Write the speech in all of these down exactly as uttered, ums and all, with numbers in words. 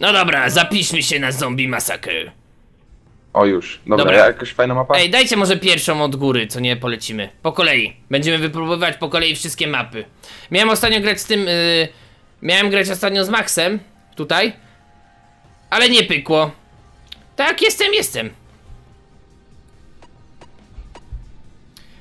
No dobra, zapiszmy się na Zombie Massacre. O już, dobra, dobra. Jakaś fajna mapa. Ej, dajcie może pierwszą od góry, co nie polecimy. Po kolei, będziemy wypróbowywać po kolei wszystkie mapy. Miałem ostatnio grać z tym, yy, miałem grać ostatnio z Maxem, tutaj. Ale nie pykło. Tak, jestem, jestem.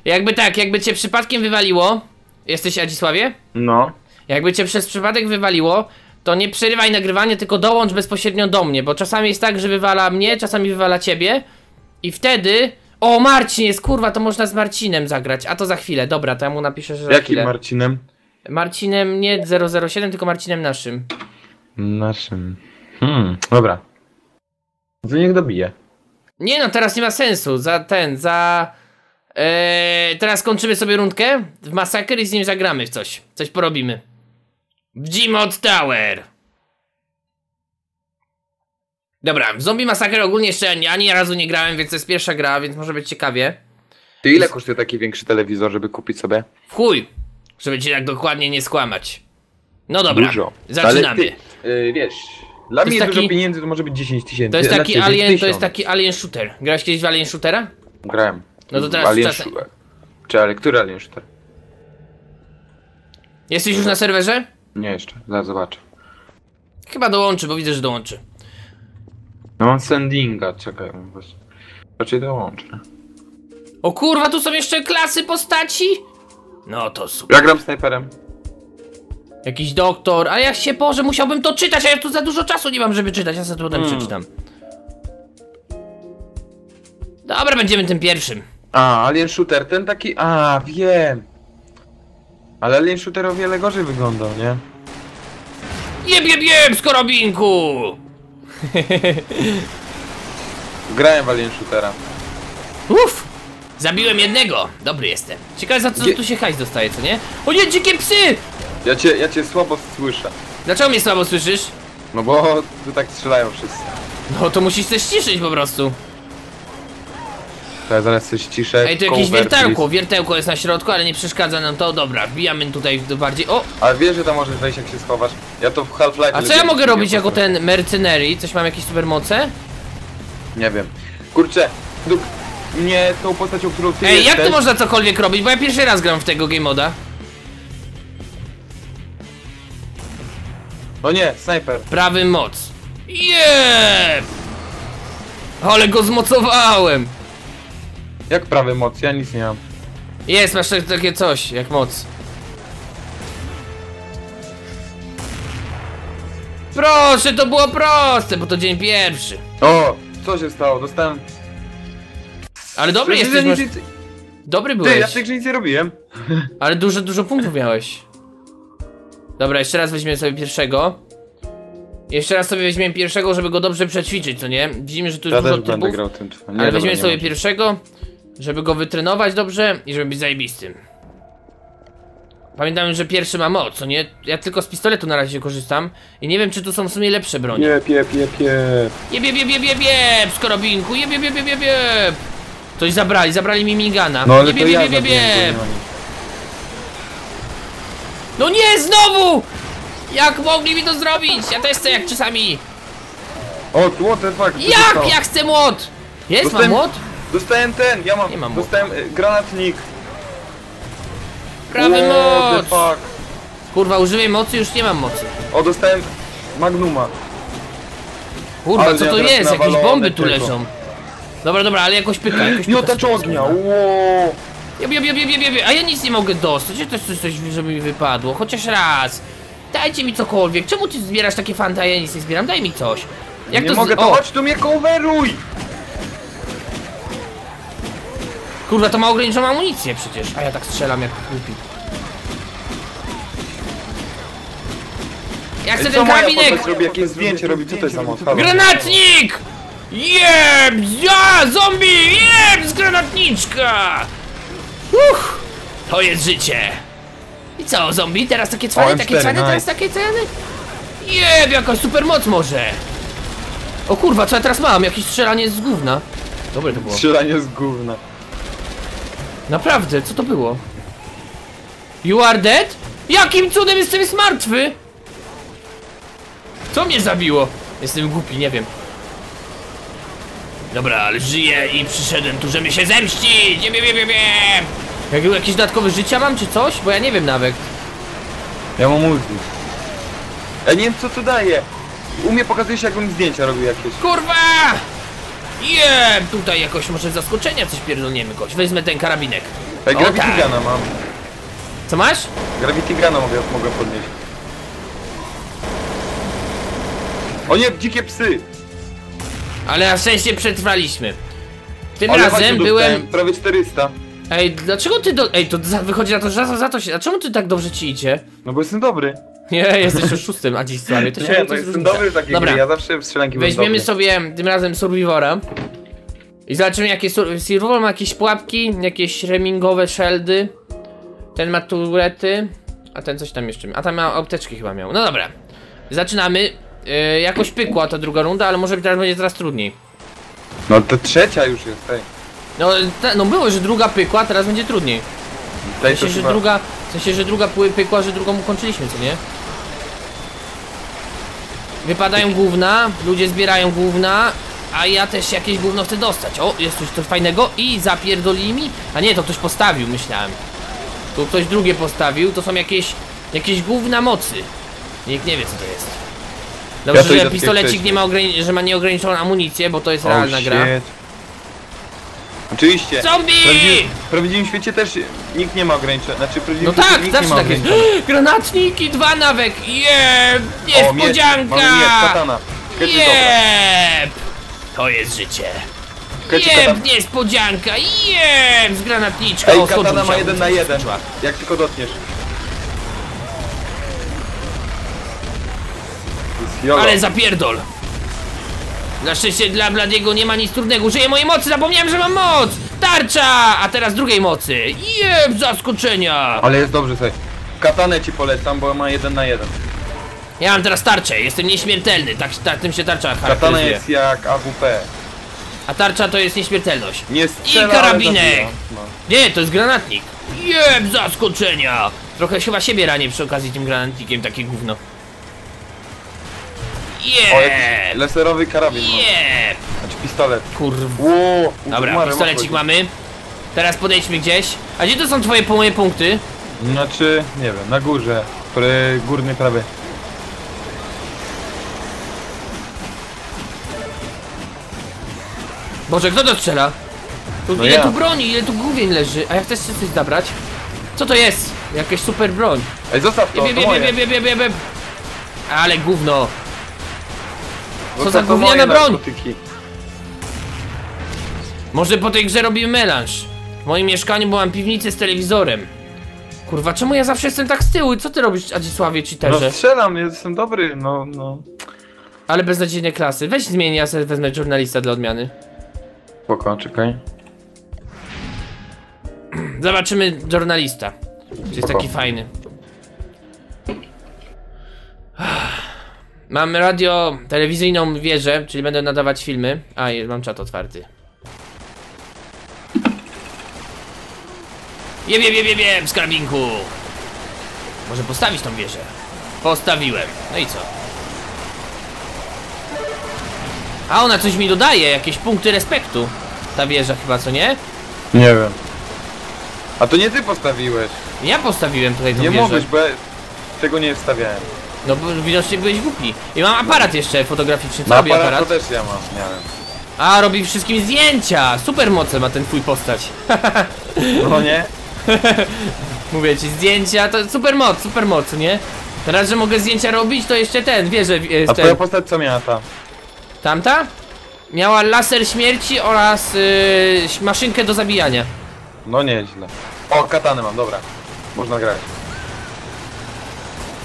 Jakby tak, jakby cię przypadkiem wywaliło. Jesteś, Adzisławie? No. Jakby cię przez przypadek wywaliło, to nie przerywaj nagrywania, tylko dołącz bezpośrednio do mnie, bo czasami jest tak, że wywala mnie, czasami wywala ciebie. I wtedy... O, Marcin jest, kurwa, to można z Marcinem zagrać. A to za chwilę, dobra, to ja mu napiszę, że za Jakim chwilę. Jakim Marcinem? Marcinem nie zero zero siedem, tylko Marcinem naszym. Naszym... Hmm, dobra. To niech dobije. Nie no, teraz nie ma sensu, za ten, za... Eee, teraz kończymy sobie rundkę w Massacre i z nim zagramy w coś. Coś porobimy. W GMod Tower. Dobra, w Zombie Massacre ogólnie jeszcze ani, ani razu nie grałem, więc to jest pierwsza gra, więc może być ciekawie. Ty ile kosztuje taki większy telewizor, żeby kupić sobie? W chuj, żeby cię tak dokładnie nie skłamać. No dobra, dużo. Zaczynamy. Ty, yy, wiesz, dla mnie jest dużo pieniędzy, to może być dziesięć tysięcy. To jest taki alien, to jest taki Alien Shooter. Grałeś kiedyś w Alien Shootera? Grałem. No to teraz Alien Shooter. Czy ale który Alien Shooter? Jesteś już na serwerze? Nie jeszcze, zaraz zobaczę. Chyba dołączy, bo widzę, że dołączy. No mam sendinga, czekaj, właśnie. Raczej dołączę. O kurwa, tu są jeszcze klasy postaci? No to super. Ja gram snajperem. Jakiś doktor, ale ja się Boże, musiałbym to czytać, a ja tu za dużo czasu nie mam, żeby czytać, ja sobie potem hmm. przeczytam. Dobra, będziemy tym pierwszym. A, Alien Shooter, ten taki... A, wiem. Ale Alien Shooter o wiele gorzej wyglądał, nie? Jeb, jeb, jeb, skorobinku! Grałem w Alien Shootera. Uff! Zabiłem jednego! Dobry jestem. Ciekawe za co Je... tu się hajs dostaje, co nie? O nie, dzikie psy! Ja cię, ja cię słabo słyszę. Dlaczego mnie słabo słyszysz? No bo tu tak strzelają wszyscy. No to musisz coś ściszyć po prostu. Ja zaraz coś ciszę. Ej, to jakieś wiertełko, wiertełko jest na środku, ale nie przeszkadza nam to, dobra, wbijamy tutaj bardziej, o! Ale wiesz, że tam możesz wejść jak się schowasz, ja to w Half-Life... A co ja mogę robić jako ten mercenary? Coś mam, jakieś supermoce? Nie wiem. Kurczę, duk, nie tą postacią, którą ty Ej, jak to można cokolwiek robić, bo ja pierwszy raz gram w tego game moda. O nie, snajper. Prawy moc. Jeeeep! Ale go zmocowałem! Jak prawy moc? Ja nic nie mam. Jest, masz takie coś, jak moc. Proszę, to było proste, bo to dzień pierwszy. O, co się stało? Dostałem... Ale dobry Przecież jesteś, masz... nic... Dobry byłeś. Ty, ja tak, że nic nie robiłem. Ale dużo, dużo punktów miałeś. Dobra, jeszcze raz weźmiemy sobie pierwszego. Jeszcze raz sobie weźmiemy pierwszego, żeby go dobrze przećwiczyć, co nie? Widzimy, że tu jest dużo typów, ale weźmiemy sobie pierwszego, żeby go wytrenować dobrze i żeby być zajebistym. Pamiętam, że pierwszy ma moc, co nie? Ja tylko z pistoletu na razie korzystam i nie wiem, czy tu są w sumie lepsze broni. Jeb, jeb, jeb, jeb. Jeb, jeb, jeb, jeb, jeb, skorobinku, jeb, jeb, jeb, jeb, jeb. Coś zabrali, zabrali mi minigana. No, jeb, jeb, jeb, jeb, jeb, jeb. No nie, znowu! Jak mogli mi to zrobić? Ja też chcę jak czasami. O, what the fuck? Jak? Ja chcę młot! Jest, dostałem, mam młot? Dostałem ten, ja mam, nie mam dostałem młot. Granatnik. Prawy moc! Fuck. Kurwa, używaj mocy, już nie mam mocy. O, dostałem magnuma. Kurwa, ale co ja to jest? Jakieś bomby tu tego. leżą. Dobra, dobra, ale jakoś pyka, jakoś pyka. Nie otacz ognia, wow. Jeb, jeb, jeb, jeb, jeb. A ja nic nie mogę dostać, ja też coś, coś, żeby mi wypadło, chociaż raz. Dajcie mi cokolwiek, czemu ty zbierasz takie fanta, ja nic nie zbieram, daj mi coś. Jak nie to mogę, to chodź tu mnie coveruj! Kurwa, to ma ograniczoną amunicję przecież, a ja tak strzelam jak głupi. Ja chcę ten karabinek! Robi jakieś zdjęcie, robi tutaj za mocno. Granatnik! Jeb! Ja! Zombie! Jeb! Z granatniczka! Uff! To jest życie! I co, zombie? Teraz takie cwany, takie cwany, nice. Teraz takie ceny? Jeb, jakaś supermoc może! O kurwa, co ja teraz mam? Jakieś strzelanie z gówna. Dobre to było. Strzelanie z gówna. Naprawdę, co to było? You are dead? Jakim cudem jestem jest martwy? Co mnie zabiło? Jestem głupi, nie wiem. Dobra, ale żyję i przyszedłem tu, żeby się zemścić! Nie wiem, nie wiem, nie wiem. Jakieś dodatkowe życia mam, czy coś? Bo ja nie wiem nawet. Ja mam ulgi. Ja nie wiem, co tu daje. U mnie pokazuje się, jakbym zdjęcia robił jakieś. Kurwa! Jem! Tutaj jakoś może zaskoczenia coś pierdolniemy kogoś. Weźmy ten karabinek. Ej, Gravity Gana mam. Co masz? Gravity Gana mogę, mogę podnieść. O nie, dzikie psy! Ale na szczęście przetrwaliśmy. Tym ale razem byłem... prawie czterysta. Ej, dlaczego ty do... Ej, to wychodzi na to, że za to się... A czemu ty tak dobrze ci idzie? No bo jestem dobry. Nie, jesteś już szóstym, a dziś stary. To się nie, to jest jestem dobry w takiej gry, ja zawsze w strzelanki byłem dobry. Weźmiemy sobie tym razem Survivora. I zobaczymy, jakie... Survivor ma jakieś pułapki, jakieś remingowe szeldy. Ten ma turety. A ten coś tam jeszcze... A tam ma apteczki chyba miał. No dobra. Zaczynamy. Yy, jakoś pykła ta druga runda, ale może teraz będzie teraz trudniej. No to trzecia już jest, hej. No, ta, no było, że druga pykła, teraz będzie trudniej. W sensie, że chyba... druga, w sensie, że druga pykła, że drugą ukończyliśmy, co nie? Wypadają gówna, ludzie zbierają gówna, a ja też jakieś gówno chcę dostać. O, jest coś, coś fajnego i zapierdolili mi. A nie, to ktoś postawił, myślałem. Tu ktoś drugie postawił, to są jakieś, jakieś gówna mocy. Nikt nie wie, co to jest. Dobrze, ja że pistolecik nie ma, że ma nieograniczoną amunicję, bo to jest oh, realna shit. Gra. Oczywiście. Zombie! Prawdziwy, w prawdziwym świecie też nikt nie ma ograniczenia. Znaczy, no tak, nikt zawsze tak jest. Granatniki, dwa nawek, jeb! Yeah! Niespodzianka! Jeb! Yeah! To jest życie. Jeb! Yeah! Niespodzianka! Jeb! Yeah! Z granatniczką. Ej, katana ma jeden na jeden. Jak tylko dotkniesz. Jolo. Ale zapierdol! Na szczęście dla Bladiego nie ma nic trudnego. Użyję mojej mocy, zapomniałem, że mam moc! Tarcza! A teraz drugiej mocy! Jeb, zaskoczenia! Ale jest dobrze sobie. Katanę ci polecam, bo ma jeden na jeden. Ja mam teraz tarczę, jestem nieśmiertelny, tak, tak tym się tarcza charakteryzuje. Katana jest jak A W P. A tarcza to jest nieśmiertelność. Nie strzela, i karabinek! No. Nie, to jest granatnik. Jeb, zaskoczenia! Trochę chyba siebie ranię przy okazji tym granatnikiem, takie gówno. Jeeeeee! Yeah. Laserowy karabin. Jeeeeee! Yeah. Znaczy pistolet. Kurwa. Wow, dobra, mary, pistolecik mamy. Teraz podejdźmy gdzieś. A gdzie to są twoje moje punkty? Znaczy, nie wiem, na górze. Pry, górny prawy. Boże, kto to strzela? Tu, no ile ja. Tu broni, ile tu głowień leży. A ja chcesz coś zabrać? Co to jest? Jakaś super broń. Ej, zostaw to, je, to je, moje. Je, je, je, je. Ale gówno. Co za gówniana broń! Narkotyki. Może po tej grze robimy melanż. W moim mieszkaniu byłam piwnicy z telewizorem. Kurwa, czemu ja zawsze jestem tak z tyłu? I co ty robisz, Adzisławie, cheaterze? No strzelam, jestem dobry, no, no. Ale beznadziejne klasy. Weź zmień, ja sobie wezmę żurnalista dla odmiany. Spoko, czekaj. Zobaczymy żurnalista. Czy jest taki fajny. Mam radio, telewizyjną wieżę, czyli będę nadawać filmy. A, mam czat otwarty. Jeb, jeb, jeb, jeb, skarbinku! Może postawić tą wieżę? Postawiłem. No i co? A ona coś mi dodaje, jakieś punkty respektu. Ta wieża chyba, co nie? Nie wiem. A to nie ty postawiłeś. Ja postawiłem tutaj tą wieżę. Nie mogłeś, bo ja tego nie wstawiałem. No bo widocznie byłeś głupi. I mam aparat jeszcze fotograficzny, co no, robi aparat? Aparat to też ja mam, miałem. A, robi wszystkim zdjęcia! Super moce ma ten twój postać. No nie? Mówię ci, zdjęcia to super moc, super moc, nie? Teraz, że mogę zdjęcia robić, to jeszcze ten, wierzę. A twoja postać co miała tam? Tamta? Miała laser śmierci oraz yy, maszynkę do zabijania. No nieźle. O, katany mam, dobra. Można grać.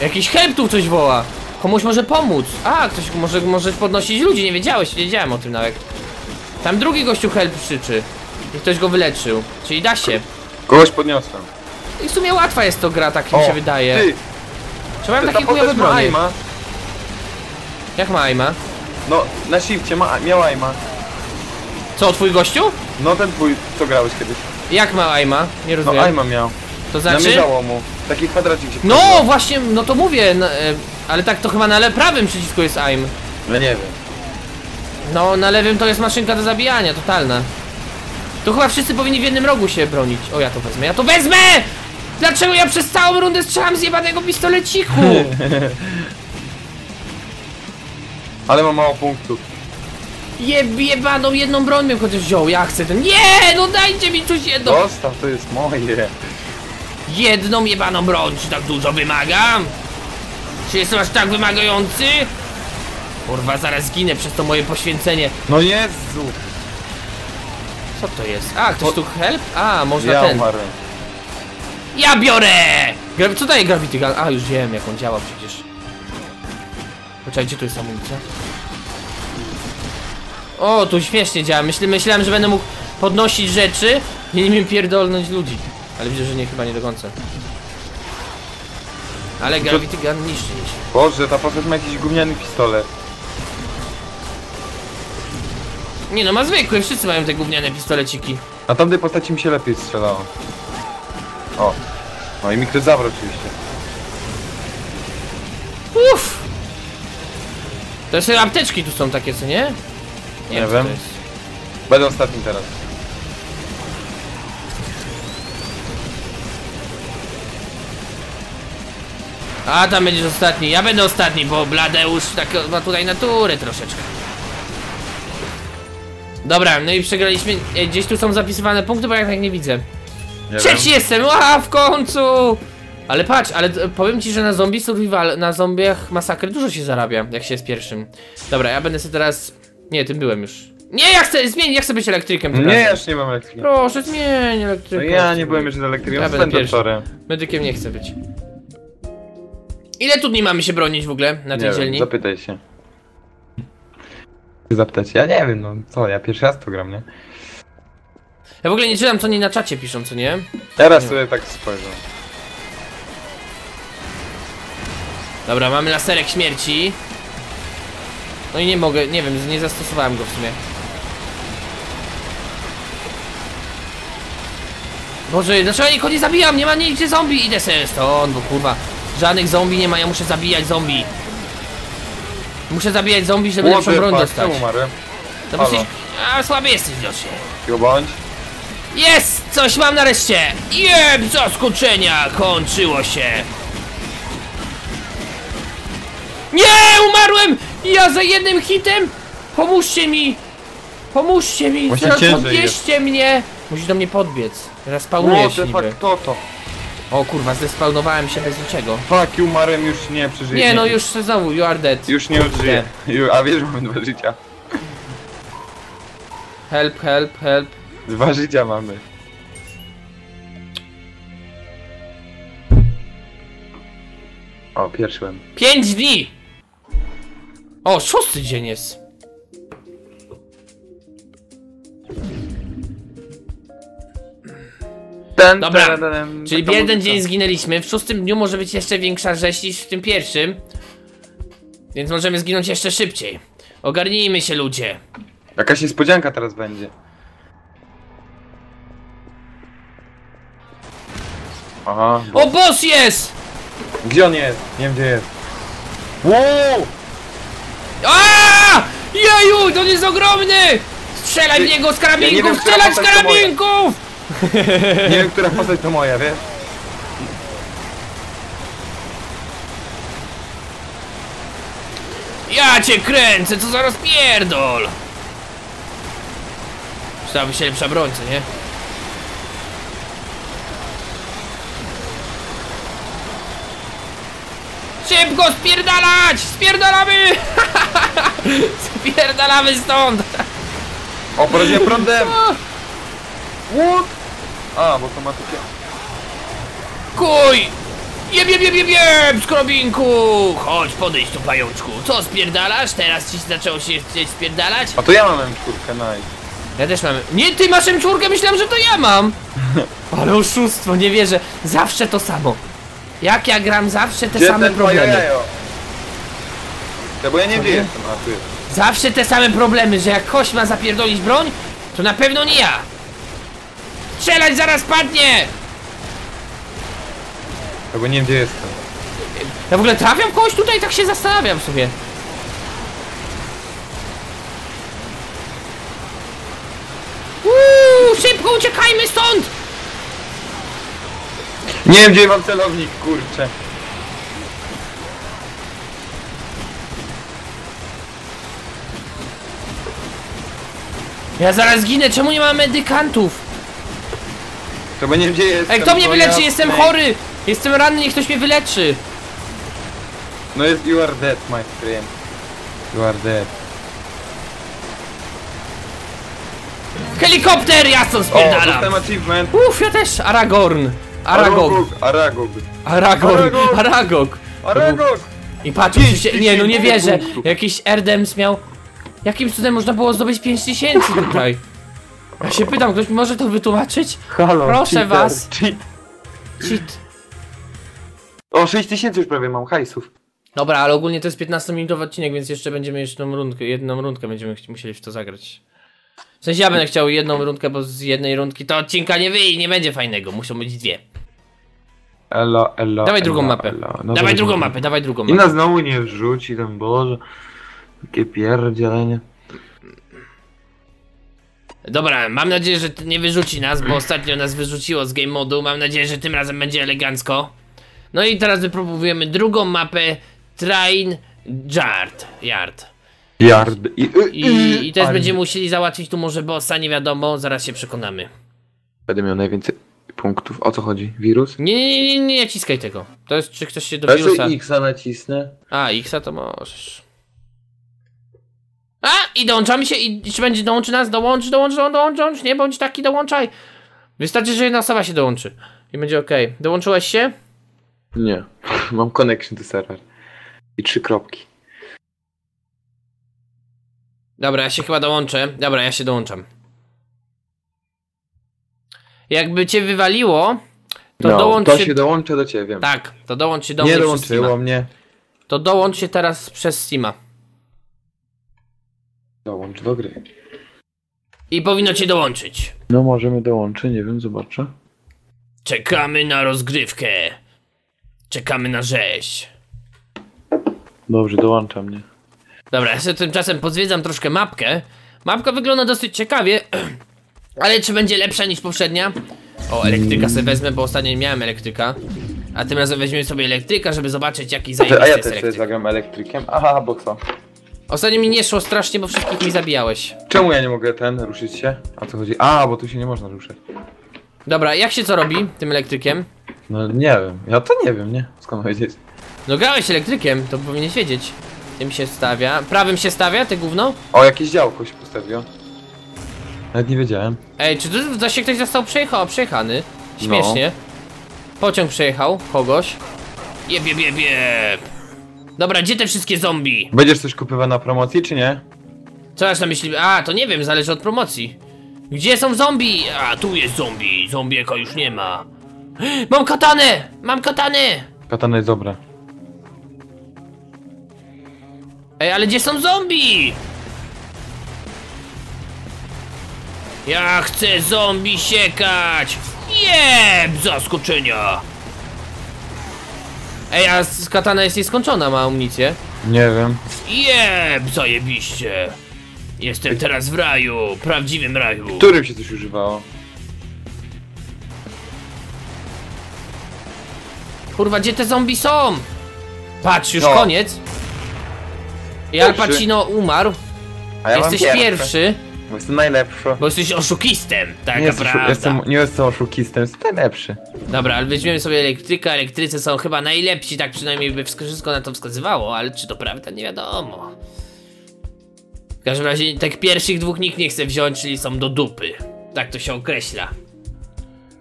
Jakiś help tu coś woła. Komuś może pomóc. A, ktoś może, może podnosić ludzi, nie wiedziałeś, nie wiedziałem o tym nawet. Tam drugi gościu help krzyczy. I ktoś go wyleczył. Czyli da się. Kogoś podniosłem. I w sumie łatwa jest to gra, tak mi się wydaje. Ty. Trzeba mam takie chujowe bronie. Ma aima. Jak ma aima? No, na shifcie ma, miał aima. Co, twój gościu? No ten twój, co grałeś kiedyś. Jak ma aima? Nie rozumiem. No aima miał. To znaczy? Namierzało mu. Taki kwadracik się. No, właśnie, no to mówię, no, ale tak to chyba na prawym przycisku jest aim. No nie wiem. No na lewym to jest maszynka do zabijania, totalna. To chyba wszyscy powinni w jednym rogu się bronić. O, ja to wezmę, ja to wezmę! Dlaczego ja przez całą rundę strzelam z jebanego pistoleciku? Ale mam mało punktów. Jeb, jebaną jedną broń bym chociaż wziął, ja chcę ten... Nie, no dajcie mi coś jedną! Dostaw, to jest moje. Jedną jebaną broń, czy tak dużo wymagam? Czy jestem aż tak wymagający? Kurwa, zaraz ginę przez to moje poświęcenie. No Jezu! Co to jest? A, ktoś o... tu help? A, można ja ten... Umarłem. Ja biorę! Gra... Co daje Gravity Gun? A, już wiem jak on działa przecież. Poczekaj, gdzie tu jest amunicja? O, tu śmiesznie działa. Myśl... Myślałem, że będę mógł podnosić rzeczy i nimi pierdolnąć ludzi. Ale widzę, że nie, chyba nie do końca. Ale Gravity Gun niszczy się. Boże, ta postać ma jakiś gówniany pistolet. Nie no, ma zwykły, wszyscy mają te gówniane pistoleciki. Na tamtej postaci mi się lepiej strzelało. O, no i mi ktoś zabrał oczywiście. Uff! To jeszcze apteczki tu są takie, co nie? Nie, nie wiem. Będę ostatni teraz. A, tam będziesz ostatni. Ja będę ostatni, bo Bladeusz tak ma tutaj natury troszeczkę. Dobra, no i przegraliśmy. Gdzieś tu są zapisywane punkty, bo ja tak nie widzę. Nie Trzeci wiem. Jestem! Ła, w końcu! Ale patrz, ale powiem ci, że na zombie survival, na zombiach masakry dużo się zarabia, jak się jest pierwszym. Dobra, ja będę sobie teraz... Nie, tym byłem już. Nie, ja chcę zmienić, ja chcę być elektrykiem teraz. Nie, ja już nie mam elektryki. Proszę, zmień elektrykę. No ja nie byłem już elektrykiem, ja będę pierwszy. Medykiem nie chcę być. Ile tu dni mamy się bronić w ogóle na tej dzielni? Zapytaj się. Zapytać, ja nie wiem, no co, ja pierwszy raz to gram, nie? Ja w ogóle nie czytam, co oni na czacie piszą, co nie? Teraz nie sobie wiem. Tak spojrzę. Dobra, mamy laserek śmierci. No i nie mogę, nie wiem, nie zastosowałem go w sumie. Boże, dlaczego nikogo nie zabijam? Nie ma nigdzie zombie! Idę sobie stąd, bo kurwa. Żadnych zombie nie ma, ja muszę zabijać zombie. Muszę zabijać zombie, żeby lepszą broń dostać. No bo jesteś... A, słaby jesteś, Josie. Go bądź. Jest! Coś mam nareszcie! Jeb, zaskoczenia! Kończyło się! Nie! Umarłem! Ja za jednym hitem! Pomóżcie mi! Pomóżcie mi! Teraz podbierzcie mnie! Musisz do mnie podbiec. Teraz spawnujesz niby. Kto to? O kurwa, zdespawnowałem się bez niczego. Fuck, umarłem, już nie przeżyję. Nie no, już znowu, you are dead. Już nie odżyję. A wiesz, że mamy dwa życia. Help, help, help. Dwa życia mamy. O, pierwszyłem. Pięć dni! O, szósty dzień jest. Dobra, czyli w jeden dzień zginęliśmy, w szóstym dniu może być jeszcze większa rzeź niż w tym pierwszym. Więc możemy zginąć jeszcze szybciej. Ogarnijmy się, ludzie. Jakaś niespodzianka teraz będzie. Aha. Boss. O, boss jest! Gdzie on jest? Nie wiem, gdzie jest. Wow! Aaaa! Jeju, on jest ogromny! Strzelaj w niego z karabinków! Ja strzelaj z karabinków! Nie wiem, która postać to moja, wiesz? Ja cię kręcę, co zaraz pierdol! Przydałaby się lepsza broń, co nie? Szybko spierdalać! Spierdalamy! Spierdalamy stąd! O, poraziłem prądem! What? A, bo to ma takie... Kuj! Jeb, jeb, jeb, jeb, jeb, skrobinku! Chodź, podejdź tu, pajączku. Co, spierdalasz? Teraz ci zaczęło się chcieć spierdalać? A to ja mam M cztery, naj. Ja też mam... Nie, ty masz M cztery, myślałem, że to ja mam! Ale oszustwo, nie wierzę. Zawsze to samo. Jak ja gram, zawsze te Gdzie same problemy. Ja, bo ja nie wiem, jestem, a ty. Zawsze te same problemy, że jak ktoś ma zapierdolić broń, to na pewno nie ja. Strzelać, zaraz padnie! Ja bo nie wiem, gdzie jestem. Ja w ogóle trafiam kogoś tutaj, tak się zastanawiam sobie. Szybko uciekajmy stąd! Nie wiem, gdzie mam celownik, kurczę. Ja zaraz ginę, czemu nie ma medykantów? To będzie gdzie jest. Ej, kto mnie wyleczy? Ja... Jestem chory! Jestem ranny, niech ktoś mnie wyleczy! No jest, you are dead, my friend. You are dead. Helikopter! Ja stąd spierdalam! O, dostałem achievement! Uff, ja też! Aragorn! Aragog! Aragog! Aragorn! Aragog! Aragog! I patrz, się... nie no nie wierzę! Jakiś Erdems miał... Jakim cudem można było zdobyć pięć tysięcy tutaj? Ja się pytam, ktoś mi może to wytłumaczyć? Halo, proszę cheater, was! Cheat. Cheat. O, sześć tysięcy już prawie mam hajsów. Dobra, ale ogólnie to jest piętnastominutowy odcinek, więc jeszcze będziemy jeszcze jedną rundkę, jedną rundkę będziemy musieli w to zagrać. W sensie ja będę chciał jedną rundkę, bo z jednej rundki to odcinka nie wyjdzie, nie będzie fajnego, muszą być dwie. Elo, elo, dawaj drugą mapę, dawaj drugą mapę, dawaj drugą mapę. I nas znowu nie wrzuci, ten Boże. Takie pierdzielenie. Dobra, mam nadzieję, że nie wyrzuci nas, bo ostatnio nas wyrzuciło z game modu. Mam nadzieję, że tym razem będzie elegancko. No i teraz wypróbujemy drugą mapę Train Yard. Yard. Yard. I, I, i też będziemy musieli załatwić tu może bossa, nie wiadomo, zaraz się przekonamy. Będę miał najwięcej punktów. O co chodzi? Wirus? Nie, nie, nie, nie naciskaj tego. To jest, czy ktoś się do wirusa... Ja sobie X-a nacisnę. A, X-a to możesz. A! I dołączamy się i czy będzie dołączy nas? Dołącz, dołącz, dołącz, dołącz, nie bądź taki, dołączaj. Wystarczy, że jedna osoba się dołączy. I będzie ok. Dołączyłeś się? Nie. Mam connection do serwer. I trzy kropki. Dobra, ja się chyba dołączę. Dobra, ja się dołączam. Jakby cię wywaliło, to no, dołącz to się... się dołączę do ciebie. Tak, to dołącz się do mnie. Nie dołączyło mnie. To dołącz się teraz przez Steama. Dołącz do gry. I powinno cię dołączyć. No możemy dołączyć, nie wiem, zobaczę. Czekamy na rozgrywkę. Czekamy na rzeź. Dobrze, dołącza mnie. Dobra, ja sobie tymczasem pozwiedzam troszkę mapkę. Mapka wygląda dosyć ciekawie. Ale czy będzie lepsza niż poprzednia? O, elektryka sobie wezmę, bo ostatnio nie miałem elektryka. A tym razem weźmiemy sobie elektryka, żeby zobaczyć jaki zajebisty jest. A ja też sobie zagram elektrykiem. Aha, bo co? Ostatnio mi nie szło strasznie, bo wszystkich mi zabijałeś. Czemu ja nie mogę ten ruszyć się? A co chodzi? A, bo tu się nie można ruszać. Dobra, jak się co robi tym elektrykiem? No nie wiem, ja to nie wiem, nie? Skąd wiedzieć? No grałeś elektrykiem, to powinieneś wiedzieć. Tym się stawia, prawym się stawia, te gówno? O, jakieś działko się postawiło. Nawet nie wiedziałem. Ej, czy tu się ktoś został przejechał, przejechany? Śmiesznie. No. Pociąg przejechał kogoś. Jeb, jeb, jeb, jeb. Dobra, gdzie te wszystkie zombie? Będziesz coś kupywał na promocji, czy nie? Co masz na myśli? A, to nie wiem, zależy od promocji. Gdzie są zombie? A, tu jest zombie, zombieka już nie ma. Mam katanę! Mam katanę! Katana jest dobra. Ej, ale gdzie są zombie? Ja chcę zombie siekać! Jeb! Zaskoczenia! Ej, a katana jest nieskończona, ma amunicję? Nie wiem. Jeb! Zajebiście! Jestem teraz w raju, prawdziwym raju. Którym się coś używało? Kurwa, gdzie te zombie są? Patrz, już no. Koniec. I Al Pacino umarł. A ja jesteś pierwszy. pierwszy. Bo jestem najlepszy. Bo jesteś oszukistem, tak naprawdę. Nie jestem oszukistem, jestem najlepszy. Dobra, ale weźmiemy sobie elektryka. Elektrycy są chyba najlepsi, tak przynajmniej by wszystko na to wskazywało, ale czy to prawda? Nie wiadomo. W każdym razie tak pierwszych dwóch nikt nie chce wziąć, czyli są do dupy. Tak to się określa.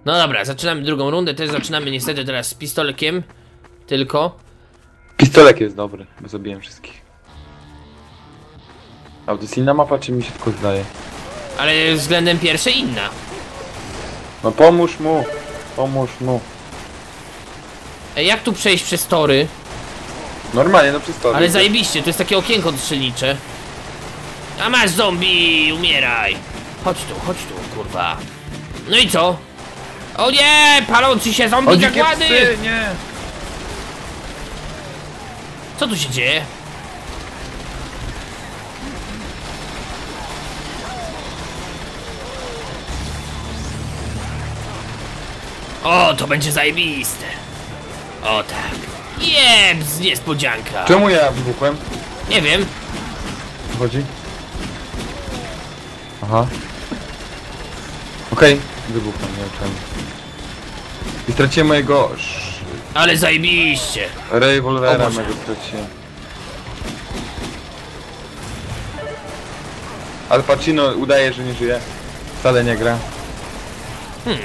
No dobra, zaczynamy drugą rundę, też zaczynamy niestety teraz z pistolekiem. Tylko pistolek jest dobry, bo zabiłem wszystkich. A to jest inna mapa, czy mi się tylko zdaje? Ale względem pierwszej inna. No pomóż mu, pomóż mu. Ej, jak tu przejść przez tory? Normalnie, no przez tory. Ale zajebiście, to jest takie okienko strzelnicze. A masz zombie, umieraj. Chodź tu, chodź tu, kurwa. No i co? O nie, palący się zombie zakłady! Psy, nie. Co tu się dzieje? O, to będzie zajebiste. O tak. Jeb, niespodzianka. Czemu ja wybuchłem? Nie wiem. Chodzi? Aha. Okej, okay. Wybuchłem, nie wiem. I straciłem mojego... Ale zajebiście. Rewolwera mojego straciłem. Al Pacino udaje, że nie żyje. Wcale nie gra. Hmm.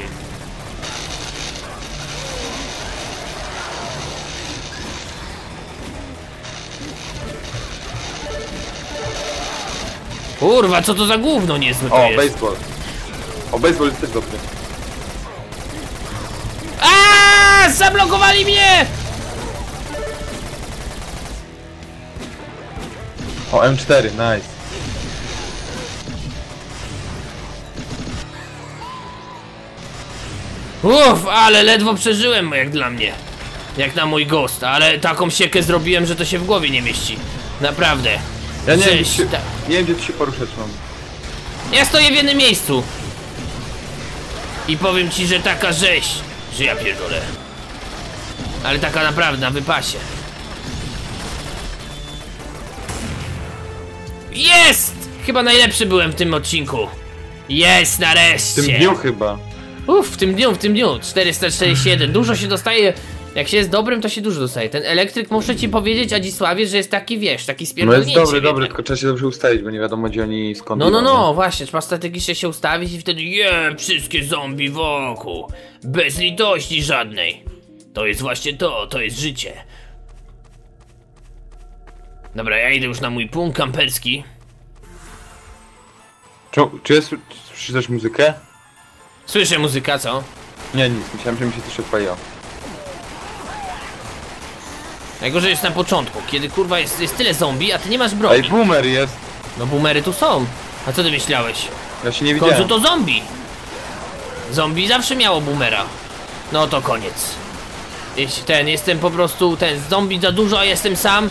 Kurwa, co to za gówno niezłe to jest? O, baseball. O, baseball jest też dobry. Aaaa! Zablokowali mnie! O, M cztery, nice. Uff, ale ledwo przeżyłem, jak dla mnie. Jak na mój ghost, ale taką siekę zrobiłem, że to się w głowie nie mieści. Naprawdę. Ja nie, Cześć, się, ta... nie wiem, gdzie tu się poruszać mam. Ja stoję w jednym miejscu. I powiem ci, że taka rzeź, że ja pierdolę. Ale taka naprawdę, na wypasie. Jest! Chyba najlepszy byłem w tym odcinku. Jest, nareszcie. W tym dniu chyba. Uff, w tym dniu, w tym dniu, czterysta czterdzieści jeden, dużo się dostaje, jak się jest dobrym, to się dużo dostaje. Ten elektryk, muszę ci powiedzieć, Adzisławie, że jest taki, wiesz, taki spierdolnięcie. No jest dobry, dobry, tylko trzeba się dobrze ustawić, bo nie wiadomo, gdzie oni skąd. No, no, no, no, właśnie, trzeba strategicznie się ustawić i wtedy je, yeah, wszystkie zombie wokół, bez litości żadnej. To jest właśnie to, to jest życie. Dobra, ja idę już na mój punkt kamperski. Czy, czy jest, czy też muzykę? Słyszę muzyka, co? Nie, nic, myślałem, że mi się coś odpaliło. Najgorzej jest na początku, kiedy kurwa jest, jest tyle zombie, a ty nie masz broni. Ej, boomer jest. No boomery tu są. A co ty myślałeś? Ja się nie widziałem. W końcu to zombie. Zombie zawsze miało boomera. No to koniec. Jeśli ten, jestem po prostu, ten, zombie za dużo, a jestem sam.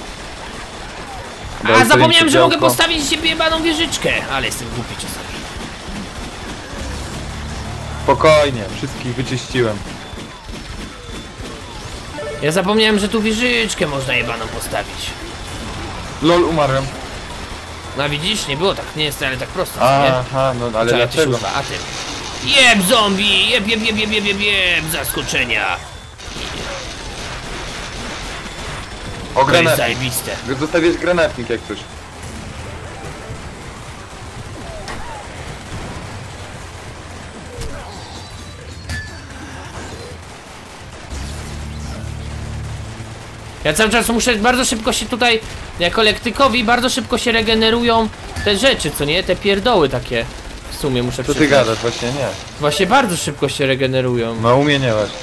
A Daj zapomniałem, że mogę postawić się jebaną wieżyczkę. Ale jestem głupi czasami. Spokojnie, wszystkich wyczyściłem. Ja zapomniałem, że tu wieżyczkę można jebaną postawić. Lol, umarłem. No widzisz, nie było tak, nie jest ale tak prosto. Aha, nie? No ale Czeka, dlaczego? Ty, a ty... Jeb zombie, jeb, jeb, jeb, jeb, jeb, jeb, jeb, zaskoczenia. O, granatnik. Zajebiste. Zostawiasz granatnik jak coś. Ja cały czas muszę, bardzo szybko się tutaj, jako lektykowi, bardzo szybko się regenerują te rzeczy, co nie? Te pierdoły takie, w sumie muszę przyznać. Co ty gadasz? Właśnie nie. Właśnie bardzo szybko się regenerują. No u mnie nie właśnie.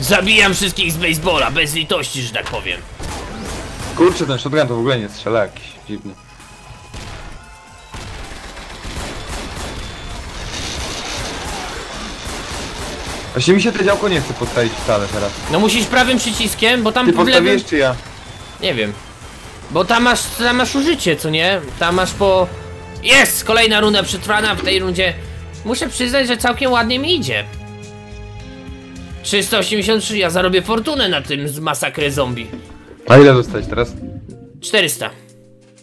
Zabijam wszystkich z baseballa, bez litości, że tak powiem. Kurczę, ten shotgun to w ogóle nie strzela, jakiś dziwny. Właśnie mi się to działko nie chce podstawić wcale teraz. No musisz prawym przyciskiem, bo tam... Ty postawisz czy ja? Nie wiem. Bo tam masz, tam masz użycie, co nie? Tam masz po... Jest! Kolejna runda przetrwana w tej rundzie. Muszę przyznać, że całkiem ładnie mi idzie. trzysta osiemdziesiąt trzy, ja zarobię fortunę na tym z masakry zombie. A ile dostać teraz? czterysta.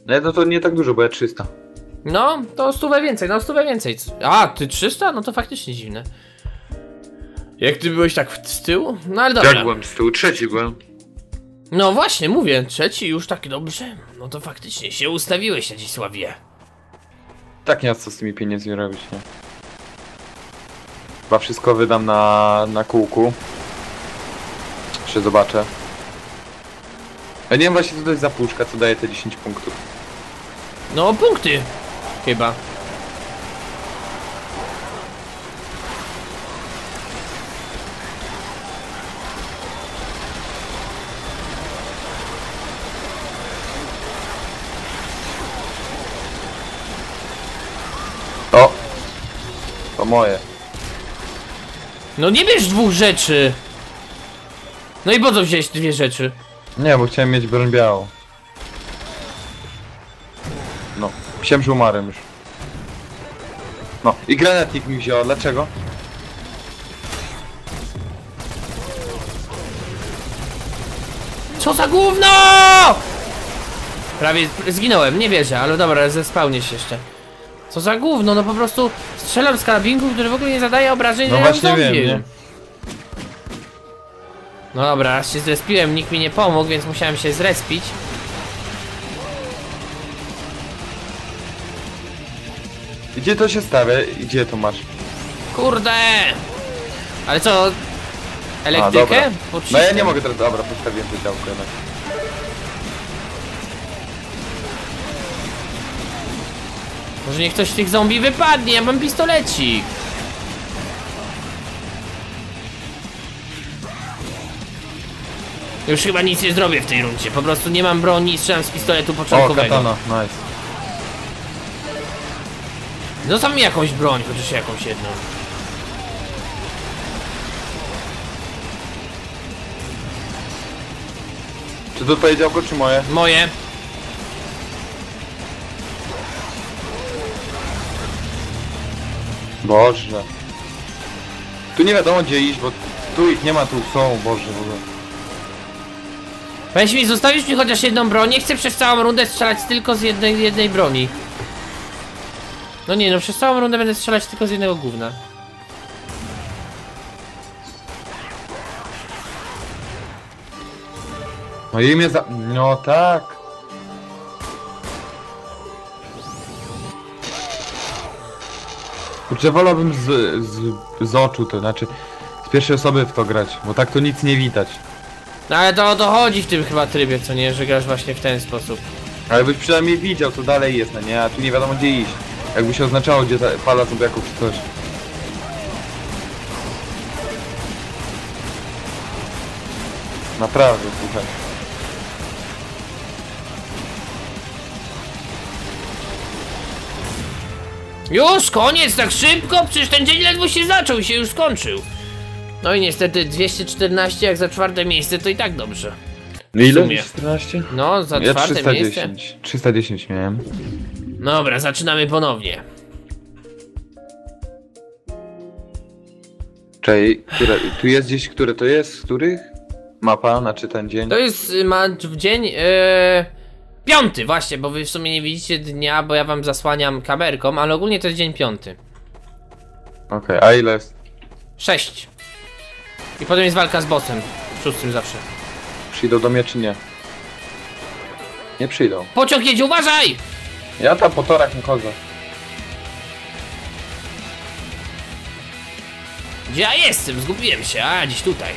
No to, to nie tak dużo, bo ja trzysta. No, to stówę więcej, no stówę więcej. A, ty trzysta? No to faktycznie dziwne. Jak ty byłeś tak z tyłu? No ale dobra. Ja byłem z tyłu, trzeci byłem. No właśnie, mówię, trzeci już tak dobrze. No to faktycznie się ustawiłeś, Adzisławie. Tak nie ma co z tymi pieniędzmi robić, nie? Chyba wszystko wydam na, na kółku. Jeszcze zobaczę. Ja nie wiem właśnie co to jest za puszka, co daje te dziesięć punktów. No punkty chyba. O! To moje. No nie bierz dwóch rzeczy. No i po co wziąłeś dwie rzeczy? Nie, bo chciałem mieć broń białą. No, psiem żumarem już. No, i granatnik mi wzięła, dlaczego? Co za gówno! Prawie zginąłem, nie wierzę, ale dobra, zespałnię się jeszcze. Co za gówno, no po prostu strzelam z karabinku, który w ogóle nie zadaje obrażeń. No właśnie wiem, nie? No dobra, się zrespiłem, nikt mi nie pomógł, więc musiałem się zrespić. Gdzie to się stawia? Gdzie to masz? Kurde! Ale co? Elektrykę? A, no ja nie mogę teraz, dobra, postawiłem to działko jednak. Może niech ktoś z tych zombie wypadnie, ja mam pistolecik. Już chyba nic nie zrobię w tej rundzie, po prostu nie mam broni i strzelam z pistoletu początkowego. O, katana, nice. Zostaw mi jakąś broń, chociaż jakąś jedną. Czy to twoje działko, czy moje? Moje. Boże. Tu nie wiadomo gdzie iść, bo tu ich nie ma, tu są, Boże, w ogóle. Weź mi, zostawisz mi chociaż jedną broń, nie chcę przez całą rundę strzelać tylko z jednej, jednej broni. No nie, no przez całą rundę będę strzelać tylko z jednego gówna. No i mnie za... no tak. Kurczę, wolałbym z, z, z oczu to, znaczy z pierwszej osoby w to grać, bo tak to nic nie widać. No ale to o to chodzi w tym chyba trybie, co nie, że grasz właśnie w ten sposób. Ale byś przynajmniej widział, co dalej jest, no nie, a tu nie wiadomo gdzie iść. Jakby się oznaczało, gdzie ta fala zombiaków czy coś. Naprawdę, słuchaj. Już koniec, tak szybko? Przecież ten dzień ledwo się zaczął i się już skończył. No i niestety dwieście czternaście jak za czwarte miejsce to i tak dobrze. No ile? dwieście czternaście? No, za ja czwarte trzysta dziesięć. Miejsce. trzysta dziesięć miałem. Dobra, zaczynamy ponownie. Czekaj, tu jest gdzieś, które to jest? Z których? Mapa, znaczy ten dzień? To jest ma, w dzień yy, piąty właśnie, bo wy w sumie nie widzicie dnia, bo ja wam zasłaniam kamerką, ale ogólnie to jest dzień piąty. Okej, okay, a ile jest? Sześć. I potem jest walka z bossem, w szóstym zawsze. Przyjdą do mnie czy nie? Nie przyjdą. Pociąg jedzie, uważaj! Ja tam po torach nie chodzę. Gdzie ja jestem? Zgubiłem się, a gdzieś tutaj.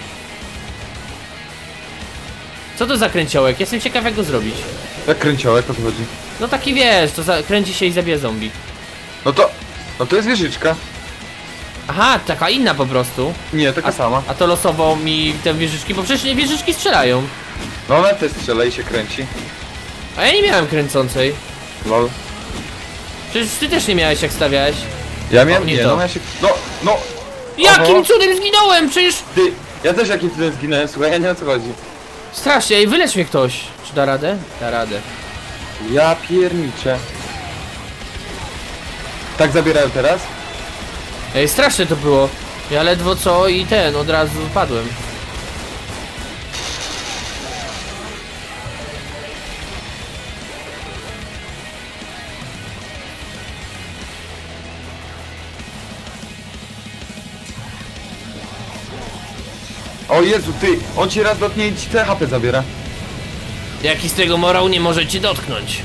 Co to za kręciołek? Jestem ciekaw jak go zrobić. Jak kręciołek, o co chodzi? No taki wiesz, to za... kręci się i zabija zombie. No to... no to jest wieżyczka. Aha, taka inna po prostu. Nie, taka a, sama. A to losowo mi te wieżyczki, bo przecież nie wieżyczki strzelają. No ale też strzela i się kręci. A ja nie miałem kręcącej. Lol. Przecież ty też nie miałeś jak stawiałeś. Ja miałem, o, nie, nie no ja się... no, no! Jakim oho. Cudem zginąłem, przecież... Ty, ja też jakim cudem zginąłem, słuchaj, ja nie wiem o co chodzi. Strasznie, ej, wylecz mnie ktoś. Czy da radę? Da radę. Ja pierniczę. Tak zabierają teraz? Ej, strasznie to było. Ja ledwo co i ten, od razu padłem. O Jezu, ty! On ci raz dotknie i ci te H P zabiera. Jaki z tego morał nie może ci dotknąć?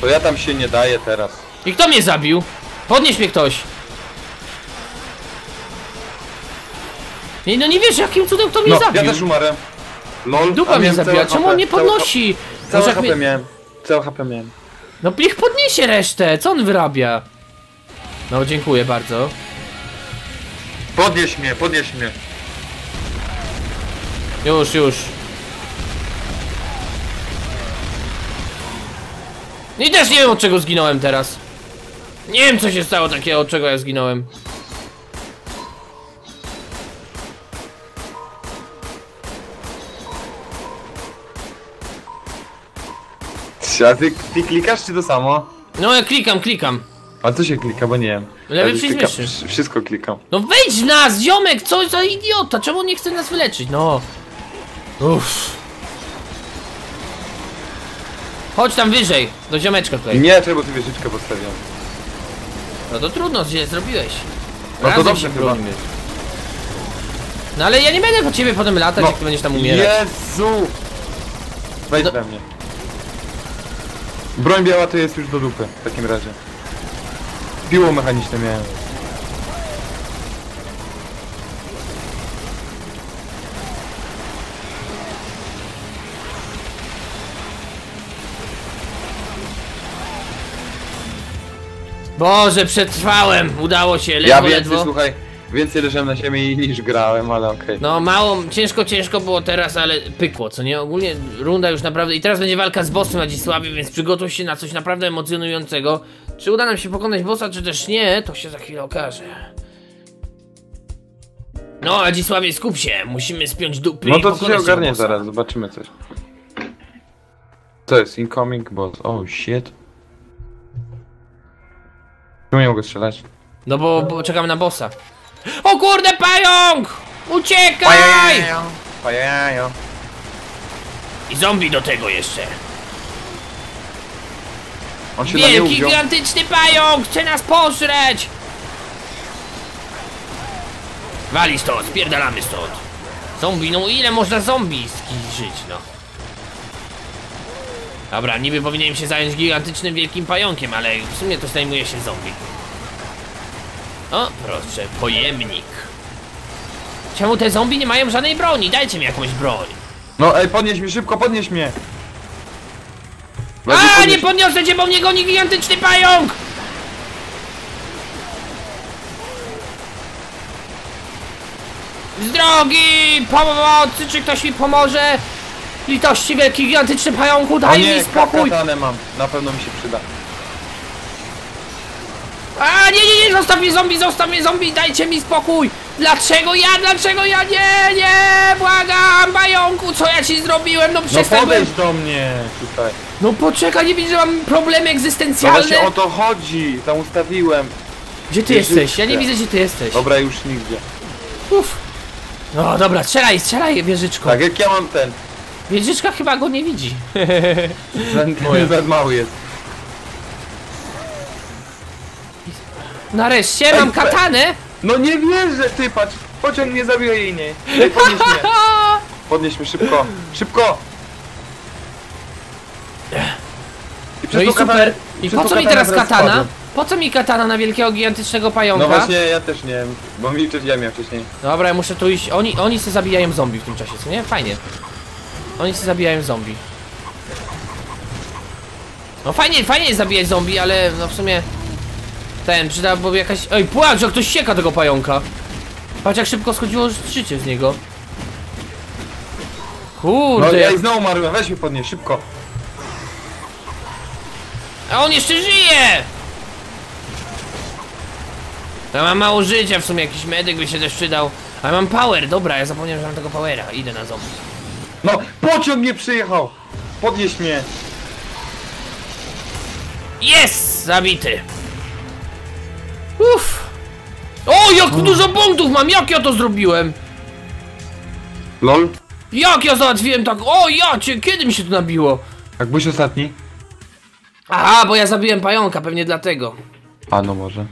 To ja tam się nie daję teraz. I kto mnie zabił? Podnieś mnie ktoś! Nie, no nie wiesz jakim cudem kto mnie no, zabił? Ja też umarłem. Lol, dupa mnie zabija, czemu on nie podnosi? Całe H P mnie... miałem, całe H P miałem. No niech podniesie resztę, co on wyrabia? No dziękuję bardzo. Podnieś mnie, podnieś mnie. Już, już. No i też nie wiem, od czego zginąłem teraz. Nie wiem, co się stało takiego, od czego ja zginąłem. A ty, ty klikasz, czy to samo? No ja klikam, klikam. A co się klika, bo nie wiem. Lewy przycisk myszy. Wszystko klikam. No wejdź w nas, ziomek, co za idiota, czemu nie chce nas wyleczyć, no. Uff. Chodź tam wyżej, do ziomeczka tutaj. Nie, czemu ty wieżyczkę postawiam? No to trudno, źle zrobiłeś. Razem no to dobrze chyba. No ale ja nie będę po ciebie potem latać, no. Jak ty będziesz tam umierać. Jezu! Wejdź no. we mnie. Broń biała to jest już do dupy, w takim razie. Piło mechaniczne miałem. Boże, przetrwałem! Udało się, ledwo, ja więcej, ledwo. Słuchaj, więcej leżałem na ziemi niż grałem, ale okej. Okay. No mało, ciężko, ciężko było teraz, ale pykło, co nie? Ogólnie runda już naprawdę... I teraz będzie walka z bossem na Dzisławie, więc przygotuj się na coś naprawdę emocjonującego. Czy uda nam się pokonać bossa, czy też nie, to się za chwilę okaże. No, Adzisławie, skup się, musimy spiąć dupy. No to się ogarnie zaraz, zobaczymy coś. To jest incoming boss, oh shit. Czemu nie mogę strzelać? No bo, bo czekam na bossa. O kurde, pająk! Uciekaj! Pajajo. I zombie do tego jeszcze. On się wielki, gigantyczny pająk! Chce nas pożreć! Wali stąd, spierdalamy stąd. Zombie, no ile można zombie żyć, no. Dobra, niby powinienem się zająć gigantycznym wielkim pająkiem, ale w sumie to zajmuje się zombie. O, proszę, pojemnik. Czemu te zombie nie mają żadnej broni? Dajcie mi jakąś broń. No ej, podnieś mnie, szybko podnieś mnie. Będzie a podnieś... nie podniosę cię, bo mnie goni gigantyczny pająk! Z drogi! Pomocy! Czy ktoś mi pomoże? Litości wielki gigantyczny pająku, daj mi spokój! Katanę mam, na pewno mi się przyda. A nie, nie, nie, zostaw mnie zombie, zostaw mnie zombie, dajcie mi spokój! Dlaczego ja, dlaczego ja, nie, nie, błagam, pająku, co ja ci zrobiłem, no przestań... No podejdź do mnie tutaj. No poczekaj, nie widzisz, że mam problemy egzystencjalne? No właśnie o to chodzi, tam ustawiłem. Gdzie ty Jeżyczkę. jesteś? Ja nie widzę, gdzie ty jesteś. Dobra, już nigdzie. Uff. No dobra, strzelaj, strzelaj wieżyczką. Tak, jak ja mam ten... Wieżyczka chyba go nie widzi. Za mały jest. Nareszcie mam katanę. No nie wierzę, ty patrz. Pociąg mnie zabił jej nie. Podnieś mnie. Podnieś mnie szybko. Szybko. I no i super. I po co mi teraz katana? Spadłem. Po co mi katana na wielkiego gigantycznego pająka? No właśnie, ja też nie wiem. Bo mi ja miałem wcześniej. Dobra, ja muszę tu iść. Oni, oni se zabijają zombie w tym czasie, co nie? Fajnie. Oni się zabijają zombie. No fajnie, fajnie jest zabijać zombie, ale no w sumie... Ten, przyda, bo jakaś... Ej, płacz, jak ktoś sieka tego pająka. Patrz jak szybko schodziło życie z niego. Kurde... No ja i znowu umarłem, weź mnie podnieś, szybko. A on jeszcze żyje! Ja mam mało życia w sumie, jakiś medyk by się też przydał. Ale mam power, dobra, ja zapomniałem, że mam tego powera, idę na zombie. No, pociąg mnie przyjechał! Podnieś mnie! Jest! Zabity! Uff! O, jak Uff. dużo punktów mam! Jak ja to zrobiłem? Lol? Jak ja załatwiłem tak? O, ja cię! Kiedy mi się to nabiło? Jak byłeś ostatni? Aha, bo ja zabiłem pająka, pewnie dlatego. A no może.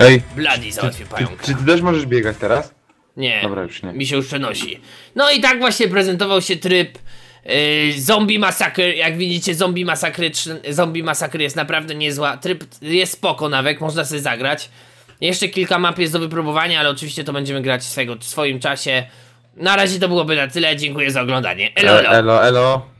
Ej! Bladii załatwił pająka. Czy ty też możesz biegać teraz? Nie, dobra, już nie, mi się już przenosi. No i tak właśnie prezentował się tryb yy, Zombie Massacre. Jak widzicie, Zombie Massacre, Zombie Massacre jest naprawdę niezła. Tryb jest spoko nawet, można sobie zagrać. Jeszcze kilka map jest do wypróbowania, ale oczywiście to będziemy grać swego, w swoim czasie. Na razie to byłoby na tyle, dziękuję za oglądanie. Elo, elo, elo, elo.